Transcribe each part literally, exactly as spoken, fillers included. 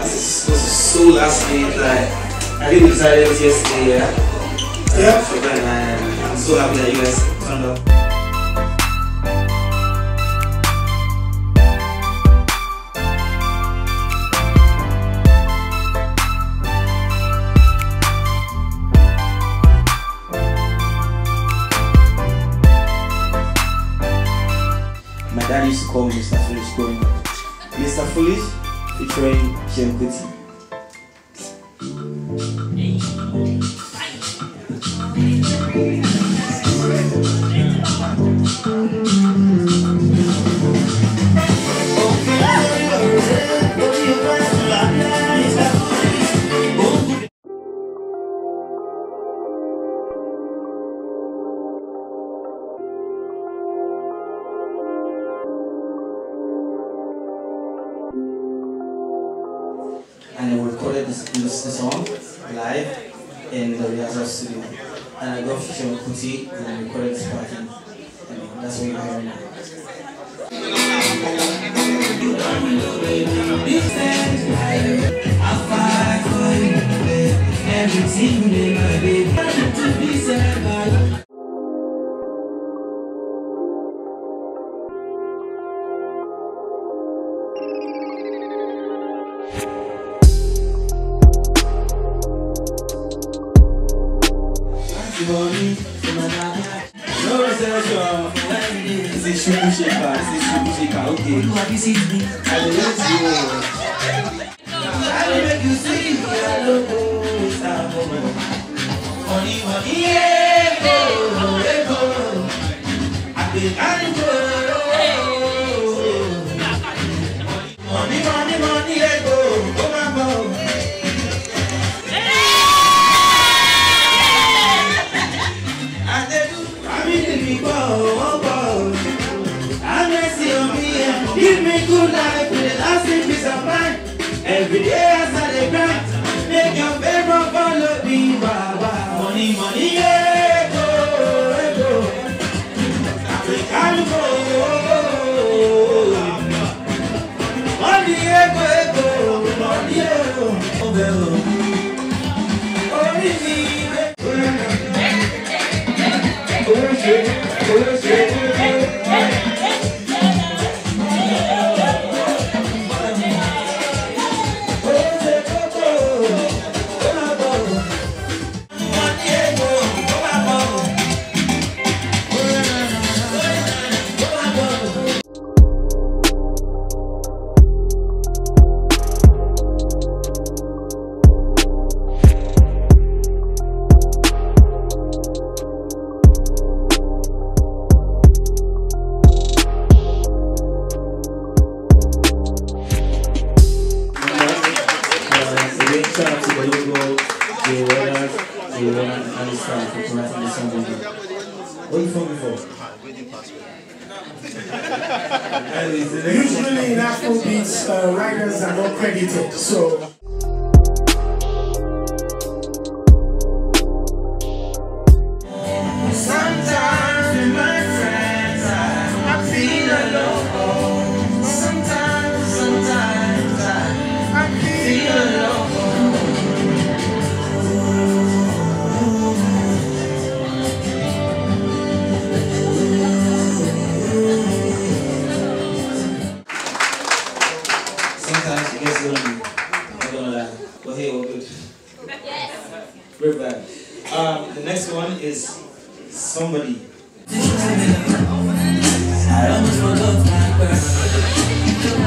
out. This was so last minute. Like, I didn't decide it yesterday. Yeah. Yeah. So then I, I'm so happy that you guys turned up. My dad used to call me Mister Foolish growing up. Mister Foolish featuring Jim Kuti. And I recorded this, this, this song live in the rehearsal studio. And I got Jim Kuti and I recorded this part. And that's what you're hearing now. Okay. Have you seen me? I will let you. I will make you see. I will go stop. Money, money, yeah, go, yeah, go. I think I go. Money, money, money, yeah, go, go, my mom. I do. I mean, the people. Give me good life with the last piece of mind. Every day I start a grind. Make your favorite follow me, wow. Money, money, yeah, go, go. I think I go. Money, yeah, go, go. Money, yeah, go. Oh, bello. Only me. Oh, shit. Oh, shit. What are you filming for? Usually in Afrobeats, uh, writers are not credited, so... Great band. Um, the next one is Somebody. Somebody. I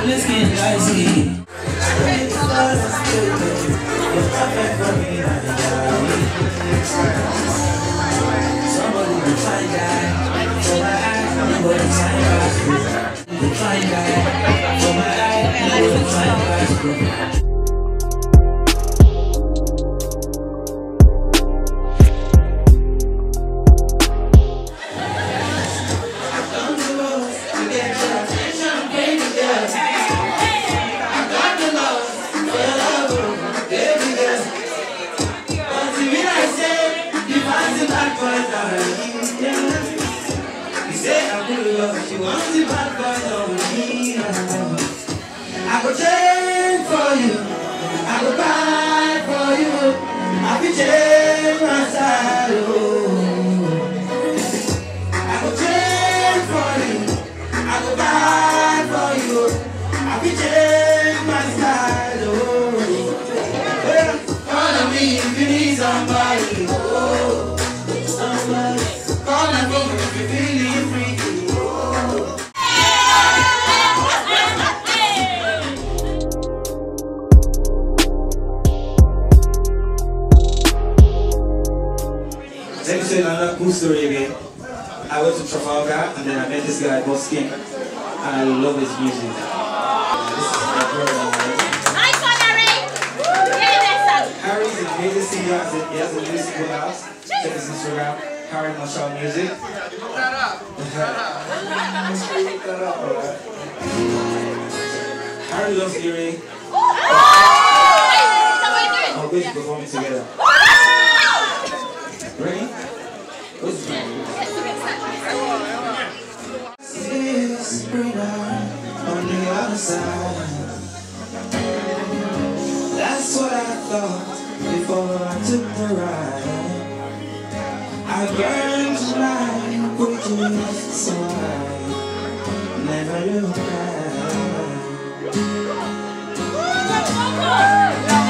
will change for you. will cry for you. I will change my side. I will change for you. I will cry for you. I will change my side. Call on me if you need somebody. Oh, somebody. Call on me if you feel freaky. Oh. Let me tell you another cool story again. I went to Trafalgar and then I met this guy, Boss King. And I love his music. This is my brother. Nice one, Harry! Harry is an amazing singer. He has a musical house. Check his Instagram, Harry Marshall Music. Harry loves hearing. I'm going to perform it together. Ready? Let's go. See the spring on the other side. That's what I thought before I took the ride. I burned my quickly, so I never looked back.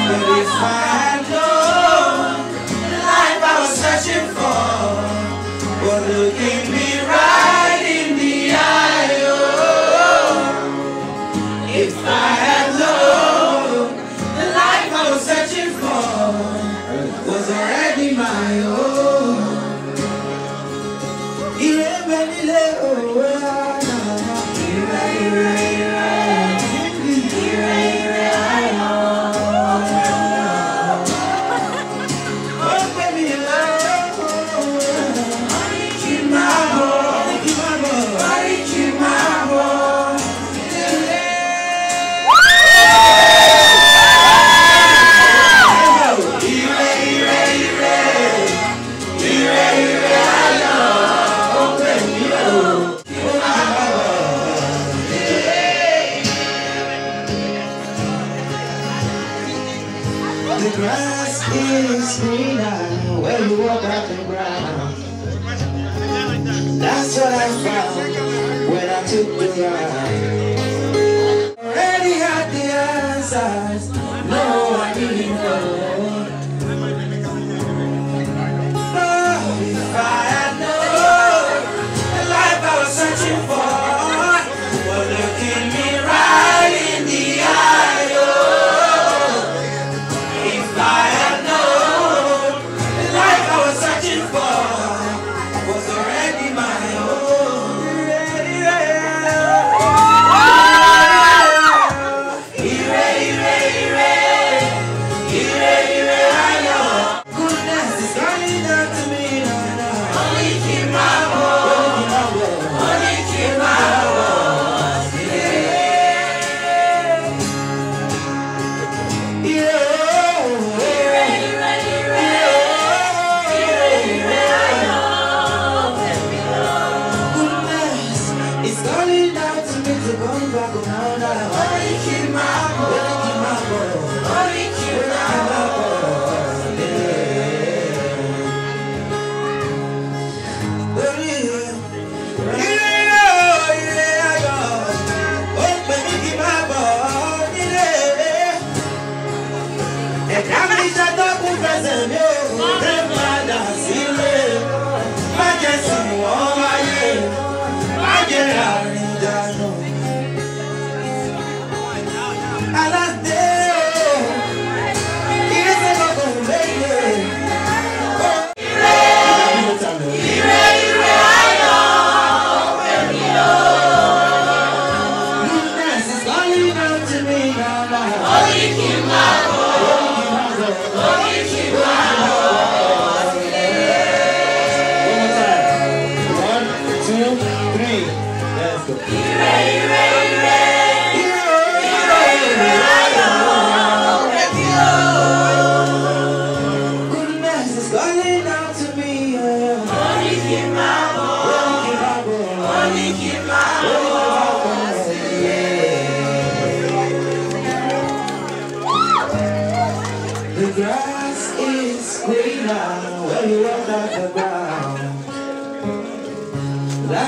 But if I know searching for, but looking me right in the eye, oh, if I had known the life I was searching for was already my own. Irreverently, oh, was already my own.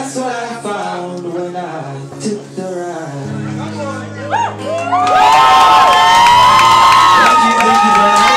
That's what I found when I took the ride. Thank you, thank you,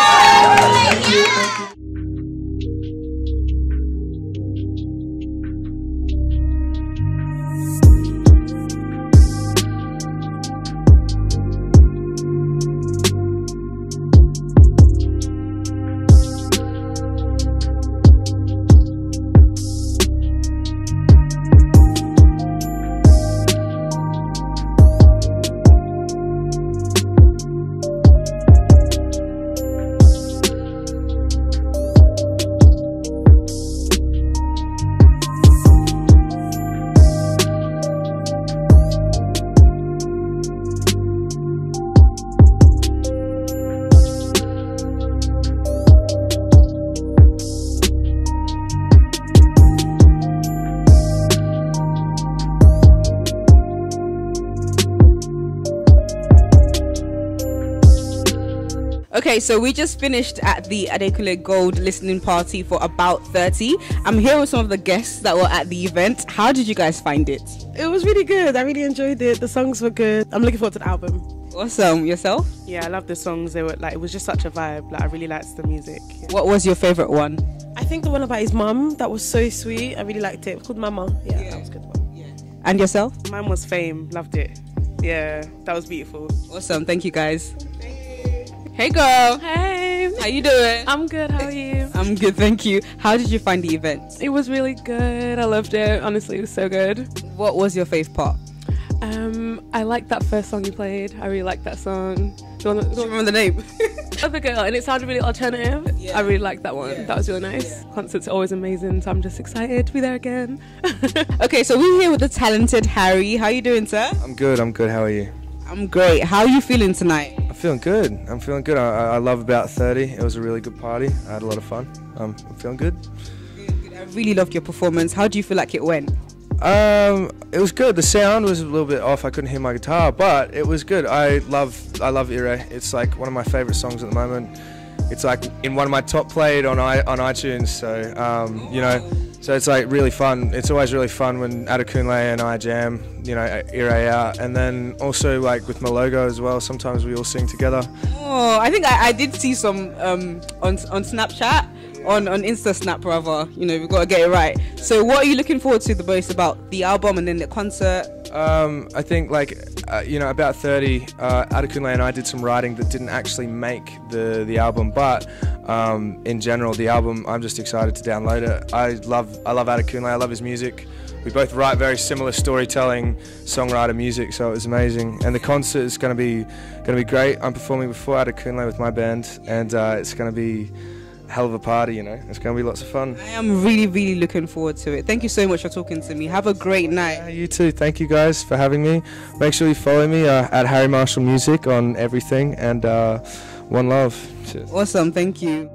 Okay, so we just finished at the Adekunle Gold listening party for About thirty. I'm here with some of the guests that were at the event. How did you guys find it? It was really good. I really enjoyed it. The songs were good. I'm looking forward to the album. Awesome. Yourself? Yeah, I love the songs. They were like, it was just such a vibe. Like, I really liked the music. Yeah. What was your favorite one? I think the one about his mum. That was so sweet. I really liked it. It was called Mama. Yeah, yeah. That was a good one. Yeah. And yourself? Mine was Fame. Loved it. Yeah, that was beautiful. Awesome. Thank you, guys. Hey girl! Hey! How you doing? I'm good, how are you? I'm good, thank you. How did you find the event? It was really good, I loved it, honestly it was so good. What was your fave part? Um, I liked that first song you played, I really liked that song. Do you want to remember the name? Other Girl, and it sounded really alternative, yeah. I really liked that one, yeah. That was really nice. Yeah. Concerts are always amazing, so I'm just excited to be there again. Okay, so we're here with the talented Harry. How you doing, sir? I'm good, I'm good, how are you? I'm great. How are you feeling tonight? I'm feeling good. I'm feeling good. I, I love About thirty. It was a really good party. I had a lot of fun. Um, I'm feeling good. Good, good. I really loved your performance. How do you feel like it went? Um, it was good. The sound was a little bit off. I couldn't hear my guitar, but it was good. I love, I love Ire. It's like one of my favorite songs at the moment. It's like in one of my top played on I, on iTunes. So um, you know, so it's like really fun. It's always really fun when Adekunle and I jam, you know, Ire out, and then also like with my logo as well. Sometimes we all sing together. Oh, I think I, I did see some um, on on Snapchat, on on Insta Snap rather. You know, we've got to get it right. So what are you looking forward to the most about the album and then the concert? Um, I think like uh, you know About thirty, uh, Adekunle and I did some writing that didn't actually make the the album, but um, in general the album, I'm just excited to download it. I love I love Adekunle, I love his music. We both write very similar storytelling, songwriter music, so it was amazing. And the concert is going to be going to be great. I'm performing before Adekunle with my band, and uh, it's going to be hell of a party, you know. It's going to be lots of fun. I am really, really looking forward to it. Thank you so much for talking to me. Have a great night. Yeah, you too. Thank you guys for having me. Make sure you follow me uh, at Harry Marshall Music on everything, and uh, one love. Cheers. Awesome. Thank you.